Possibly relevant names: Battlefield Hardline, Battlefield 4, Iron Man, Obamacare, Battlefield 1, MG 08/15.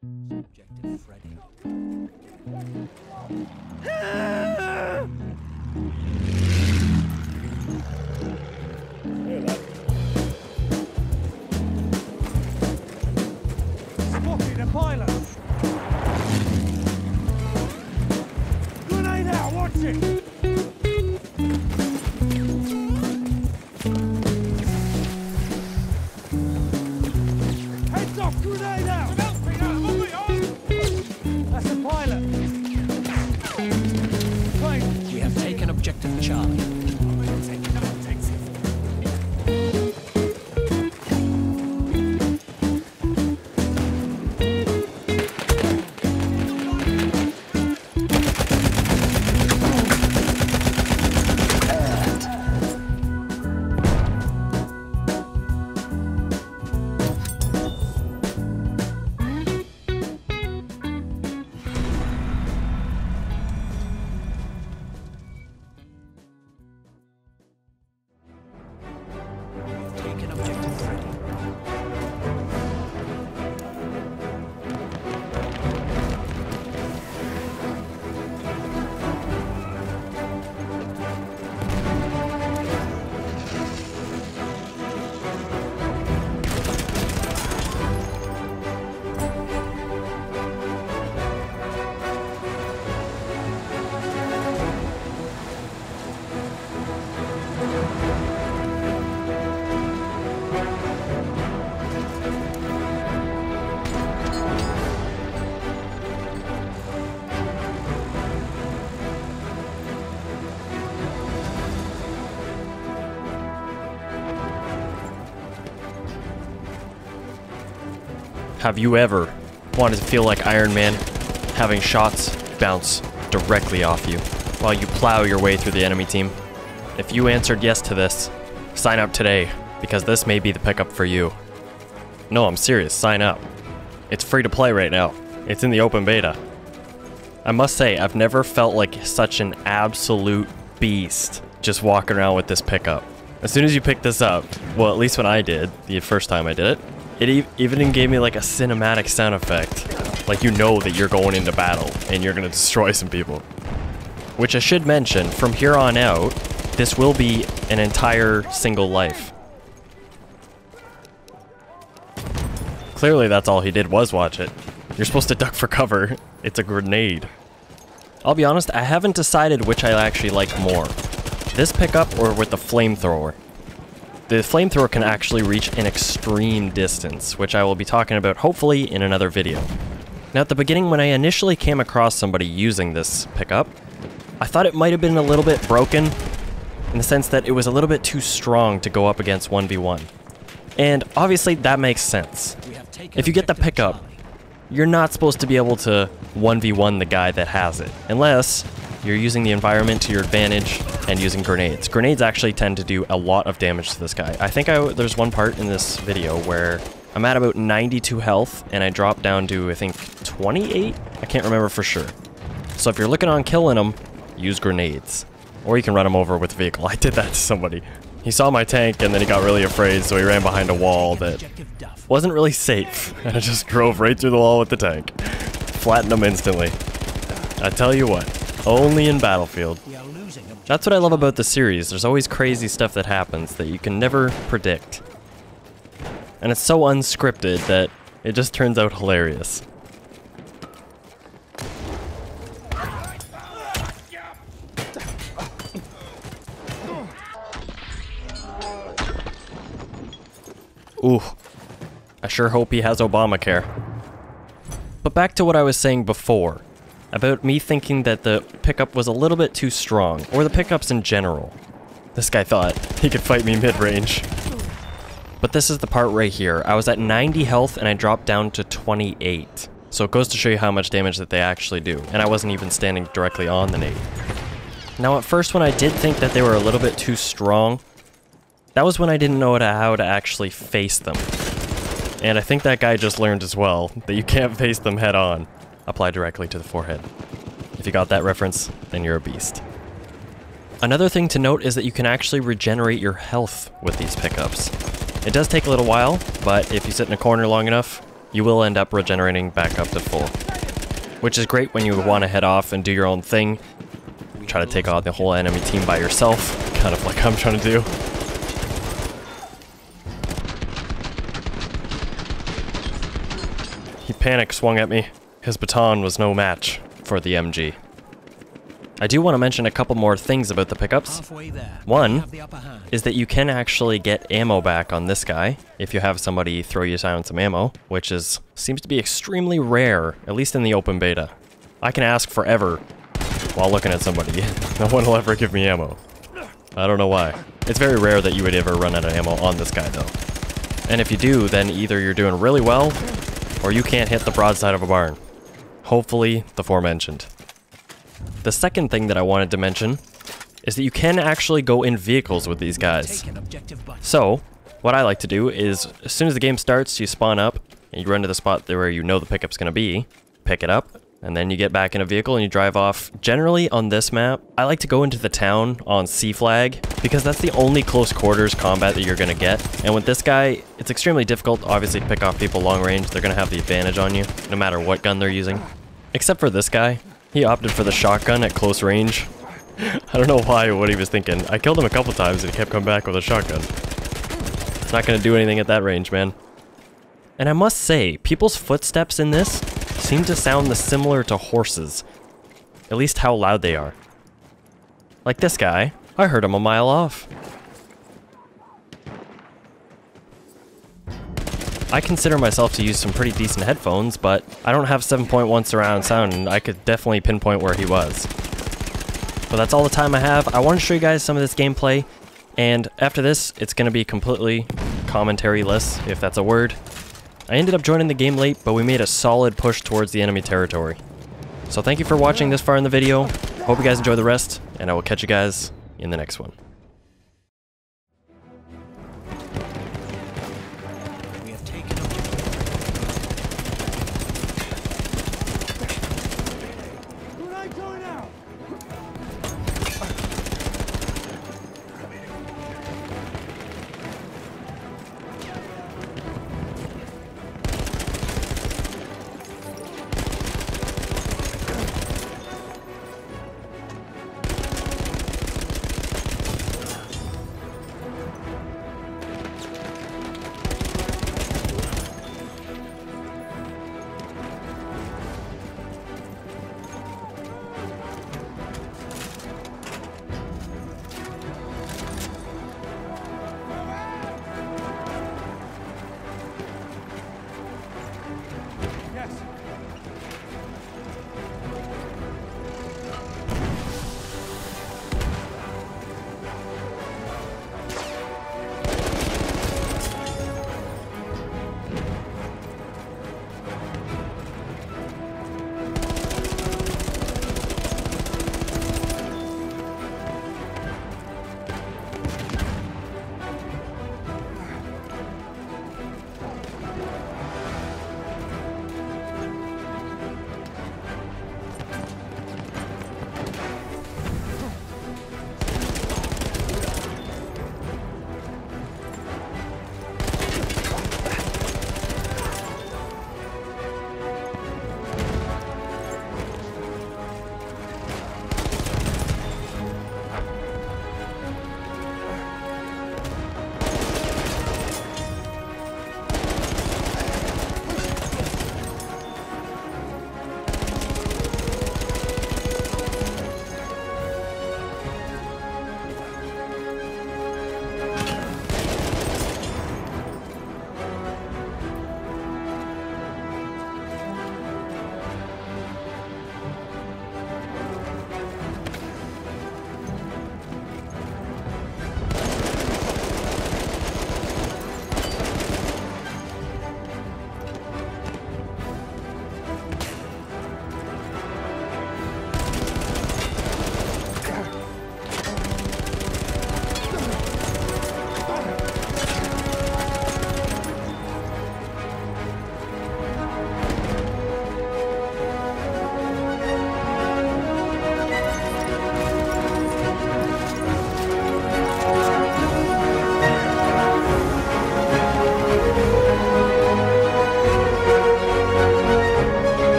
Subjective fretting. Spotted a pilot. Grenade out, watch it. Objective Charlie. Have you ever wanted to feel like Iron Man, having shots bounce directly off you while you plow your way through the enemy team? If you answered yes to this, sign up today, because this may be the pickup for you. No, I'm serious, sign up. It's free to play right now. It's in the open beta. I must say, I've never felt like such an absolute beast just walking around with this pickup. As soon as you pick this up, well, at least when I did, the first time I did it, it even gave me like a cinematic sound effect, like you know that you're going into battle and you're gonna destroy some people. Which I should mention, from here on out, this will be an entire single life. Clearly that's all he did was watch it. You're supposed to duck for cover. It's a grenade. I'll be honest, I haven't decided which I actually like more. This pickup or with the flamethrower. The flamethrower can actually reach an extreme distance, which I will be talking about hopefully in another video. Now at the beginning, when I initially came across somebody using this pickup, I thought it might have been a little bit broken in the sense that it was a little bit too strong to go up against 1v1. And obviously that makes sense. If you get the pickup, you're not supposed to be able to 1v1 the guy that has it, unless you're using the environment to your advantage and using grenades. Grenades actually tend to do a lot of damage to this guy. I think there's one part in this video where I'm at about 92 health and I drop down to, I think, 28? I can't remember for sure. So if you're looking on killing him, use grenades. Or you can run him over with a vehicle. I did that to somebody. He saw my tank and then he got really afraid, so he ran behind a wall that wasn't really safe. And I just drove right through the wall with the tank. Flattened him instantly. I tell you what. Only in Battlefield. That's what I love about the series. There's always crazy stuff that happens that you can never predict. And it's so unscripted that it just turns out hilarious. Ooh. I sure hope he has Obamacare. But back to what I was saying before. About me thinking that the pickup was a little bit too strong, or the pickups in general. This guy thought he could fight me mid-range. But this is the part right here. I was at 90 health and I dropped down to 28. So it goes to show you how much damage that they actually do, and I wasn't even standing directly on the nade. Now at first, when I did think that they were a little bit too strong, that was when I didn't know how to actually face them. And I think that guy just learned as well that you can't face them head on. Apply directly to the forehead. If you got that reference, then you're a beast. Another thing to note is that you can actually regenerate your health with these pickups. It does take a little while, but if you sit in a corner long enough, you will end up regenerating back up to full. Which is great when you want to head off and do your own thing. Try to take out the whole enemy team by yourself, kind of like I'm trying to do. He panic swung at me. His baton was no match for the MG. I do want to mention a couple more things about the pickups. One is that you can actually get ammo back on this guy if you have somebody throw you down some ammo, which is seems to be extremely rare, at least in the open beta. I can ask forever while looking at somebody. No one will ever give me ammo. I don't know why. It's very rare that you would ever run out of ammo on this guy, though. And if you do, then either you're doing really well, or you can't hit the broadside of a barn. Hopefully, the aforementioned. The second thing that I wanted to mention is that you can actually go in vehicles with these guys. So, what I like to do is, as soon as the game starts, you spawn up, and you run to the spot where you know the pickup's going to be, pick it up, and then you get back in a vehicle and you drive off. Generally, on this map, I like to go into the town on Sea Flag, because that's the only close quarters combat that you're going to get. And with this guy, it's extremely difficult, obviously, to pick off people long range. They're going to have the advantage on you, no matter what gun they're using. Except for this guy. He opted for the shotgun at close range. I don't know why or what he was thinking. I killed him a couple times and he kept coming back with a shotgun. It's not going to do anything at that range, man. And I must say, people's footsteps in this seem to sound similar to horses. At least how loud they are. Like this guy, I heard him a mile off. I consider myself to use some pretty decent headphones, but I don't have 7.1 surround sound, and I could definitely pinpoint where he was. But that's all the time I have. I want to show you guys some of this gameplay, and after this, it's going to be completely commentary-less, if that's a word. I ended up joining the game late, but we made a solid push towards the enemy territory. So thank you for watching this far in the video. Hope you guys enjoy the rest, and I will catch you guys in the next one.